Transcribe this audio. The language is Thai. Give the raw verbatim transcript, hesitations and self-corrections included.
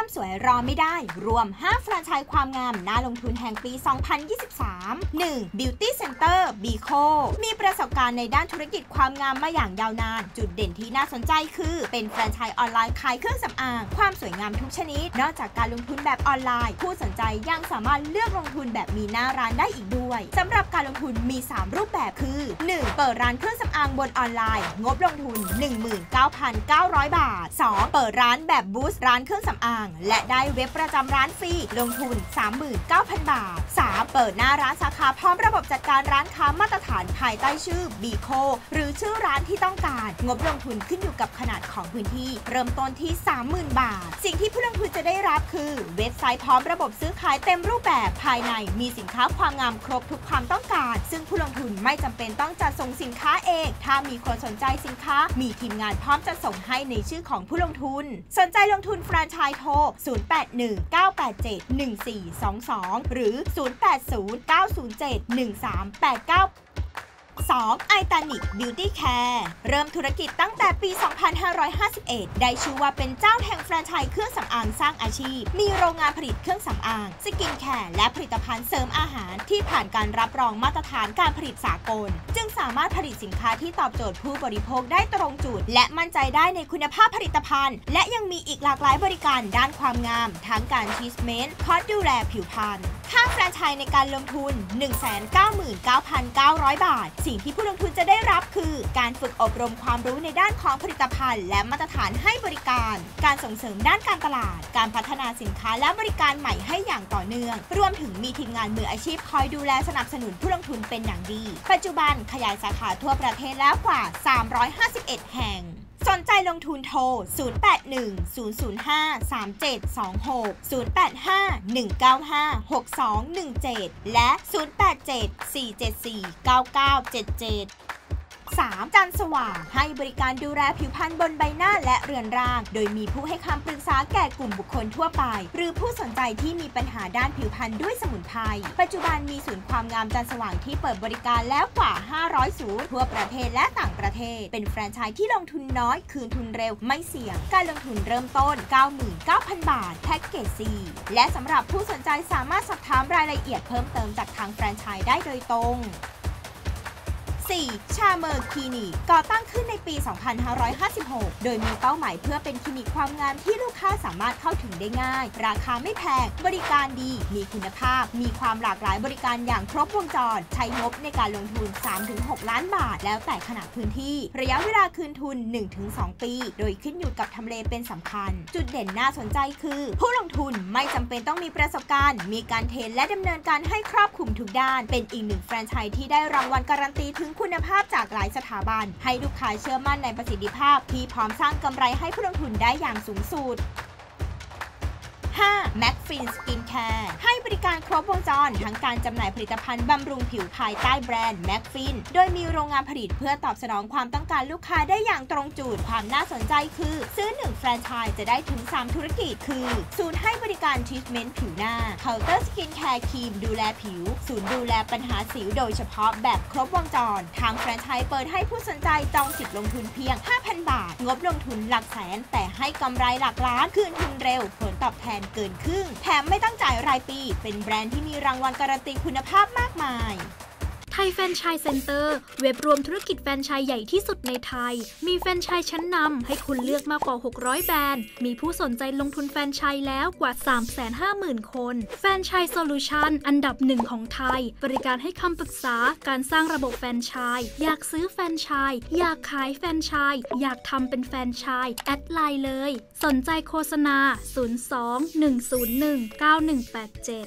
ความสวยรอไม่ได้รวมห้าแฟรนไชส์ความงามน่าลงทุนแห่งปี สองพันยี่สิบสาม หนึ่ง Beauty Center BeCo มีประสบการณ์ในด้านธุรกิจความงามมาอย่างยาวนานจุดเด่นที่น่าสนใจคือเป็นแฟรนไชส์ออนไลน์ขายเครื่องสำอางความสวยงามทุกชนิดนอกจากการลงทุนแบบออนไลน์ผู้สนใจยังสามารถเลือกลงทุนแบบมีหน้าร้านได้อีกด้วยสำหรับการลงทุนมีสามรูปแบบคือ หนึ่ง เปิดร้านเครื่องสำอางบนออนไลน์งบลงทุน หนึ่งหมื่นเก้าพันเก้าร้อย บาท สอง เปิดร้านแบบบูธร้านเครื่องสำอางและได้เว็บประจำร้านฟรีลงทุน สามหมื่นเก้าพัน บาท สาม เปิดหน้าร้านสาขาพร้อมระบบจัดการร้านค้ามาตรฐานภายใต้ชื่อ BeCo หรือชื่อร้านที่ต้องการงบลงทุนขึ้นอยู่กับขนาดของพื้นที่เริ่มต้นที่ สามหมื่น บาทสิ่งที่ผู้ลงทุนจะได้รับคือเว็บไซต์พร้อมระบบซื้อขายเต็มรูปแบบภายในมีสินค้าความงามครบทุกความต้องการซึ่งผู้ลงทุนไม่จำเป็นต้องจัดส่งสินค้าเองถ้ามีคนสนใจสินค้ามีทีมงานพร้อมจะส่งให้ในชื่อของผู้ลงทุนสนใจลงทุนแฟรนไชส์โทร ศูนย์ แปด หนึ่ง เก้า แปด เจ็ด หนึ่ง สี่ สอง สอง หรือ ศูนย์ แปด ศูนย์ เก้า ศูนย์ เจ็ด หนึ่ง สาม แปด เก้าสอง Itanic Beauty Care เริ่มธุรกิจตั้งแต่ปี สองพันห้าร้อยห้าสิบเอ็ด ได้ชื่อว่าเป็นเจ้าแห่งแฟรนไชส์เครื่องสำอางสร้างอาชีพมีโรงงานผลิตเครื่องสำอางสกินแคร์และผลิตภัณฑ์เสริมอาหารที่ผ่านการรับรองมาตรฐานการผลิตสากลจึงสามารถผลิตสินค้าที่ตอบโจทย์ผู้บริโภคได้ตรงจุดและมั่นใจได้ในคุณภาพผลิตภัณฑ์และยังมีอีกหลากหลายบริการด้านความงามทั้งการทรีทเมนต์คอร์สดูแลผิวพรรณค่าแฟรนไชส์ในการลงทุน หนึ่งแสนเก้าหมื่นเก้าพันเก้าร้อย บาทสิ่งที่ผู้ลงทุนจะได้รับคือการฝึกอบรมความรู้ในด้านของผลิตภัณฑ์และมาตรฐานให้บริการการส่งเสริมด้านการตลาดการพัฒนาสินค้าและบริการใหม่ให้อย่างต่อเนื่องรวมถึงมีทีมงานมืออาชีพคอยดูแลสนับสนุนผู้ลงทุนเป็นอย่างดีปัจจุบันขยายสาขาทั่วประเทศแล้วกว่าสามร้อยห้าสิบเอ็ดแห่งสนใจลงทุนโทร ศูนย์ แปด หนึ่ง ศูนย์ ศูนย์ ห้า สาม เจ็ด สอง หก ศูนย์ แปด ห้า หนึ่ง เก้า ห้า หก สอง หนึ่ง เจ็ด และ ศูนย์ แปด เจ็ด สี่ เจ็ด สี่ เก้า เก้า เจ็ด เจ็ดสาม จันทร์สว่างให้บริการดูแลผิวพรรณบนใบหน้าและเรือนร่างโดยมีผู้ให้คำปรึกษาแก่กลุ่มบุคคลทั่วไปหรือผู้สนใจที่มีปัญหาด้านผิวพรรณด้วยสมุนไพรปัจจุบันมีศูนย์ความงามจันทร์สว่างที่เปิดบริการแล้วกว่าห้าร้อยศูนย์ทั่วประเทศและต่างประเทศเป็นแฟรนไชส์ที่ลงทุนน้อยคืนทุนเร็วไม่เสี่ยงการลงทุนเริ่มต้น เก้าหมื่นเก้าพัน บาทแพ็กเกจ C และสำหรับผู้สนใจสามารถสอบถามรายละเอียดเพิ่มเติมจากทางแฟรนไชส์ได้โดยตรงสี่ ชาเมอร์คลินิกก่อตั้งขึ้นในปี สองพันห้าร้อยห้าสิบหก โดยมีเป้าหมายเพื่อเป็นคลินิกความงามที่ลูกค้าสามารถเข้าถึงได้ง่ายราคาไม่แพงบริการดีมีคุณภาพมีความหลากหลายบริการอย่างครบวงจรใช้งบในการลงทุน สามถึงหก ล้านบาทแล้วแต่ขนาดพื้นที่ระยะเวลาคืนทุน หนึ่งถึงสอง ปีโดยขึ้นอยู่กับทำเลเป็นสำคัญจุดเด่นน่าสนใจคือผู้ลงทุนไม่จำเป็นต้องมีประสบการณ์มีการเทรนและดำเนินการให้ครอบคลุมทุกด้านเป็นอีกหนึ่งแฟรนไชส์ที่ได้รางวัลการันตีถึงคุณภาพจากหลายสถาบันให้ลูกค้าเชื่อมั่นในประสิทธิภาพที่พร้อมสร้างกำไรให้ผู้ลงทุนได้อย่างสูงสุดห้า Macfin Skincare ให้บริการครบวงจรทั้งการจำหน่ายผลิตภัณฑ์บำรุงผิวภายใต้แบรนด์ Macfin โดยมีโรงงานผลิตเพื่อตอบสนองความต้องการลูกค้าได้อย่างตรงจุดความน่าสนใจคือซื้อหนึ่งแฟรนไชส์จะได้ถึงสามธุรกิจคือศูนย์ให้บริการทรีทเมนต์ผิวหน้า Counter Skincare ครีมดูแลผิวศูนย์ดูแลปัญหาสิวโดยเฉพาะแบบครบวงจรทางแฟรนไชส์เปิดให้ผู้สนใจจองสิทธิ์ลงทุนเพียง ห้าพัน บาทงบลงทุนหลักแสนแต่ให้กำไรหลักล้านคืนทุนเร็วผลตอบแทนเกินครึ่งแถมไม่ต้องจ่ายรายปีเป็นแบรนด์ที่มีรางวัลการันตีคุณภาพมากมายไทยแฟรนไชส์เซ็นเตอร์เว็บรวมธุรกิจแฟรนไชส์ใหญ่ที่สุดในไทยมีแฟรนไชส์ชั้นนำให้คุณเลือกมากกว่าหกร้อยแบรนด์มีผู้สนใจลงทุนแฟรนไชส์แล้วกว่า สามแสนห้าหมื่น คนแฟรนไชส์โซลูชันอันดับหนึ่งของไทยบริการให้คำปรึกษาการสร้างระบบแฟรนไชส์อยากซื้อแฟรนไชส์อยากขายแฟรนไชส์อยากทำเป็นแฟรนไชส์แอดไลน์เลยสนใจโฆษณา ศูนย์ สอง หนึ่ง ศูนย์ หนึ่ง เก้า หนึ่ง แปด เจ็ด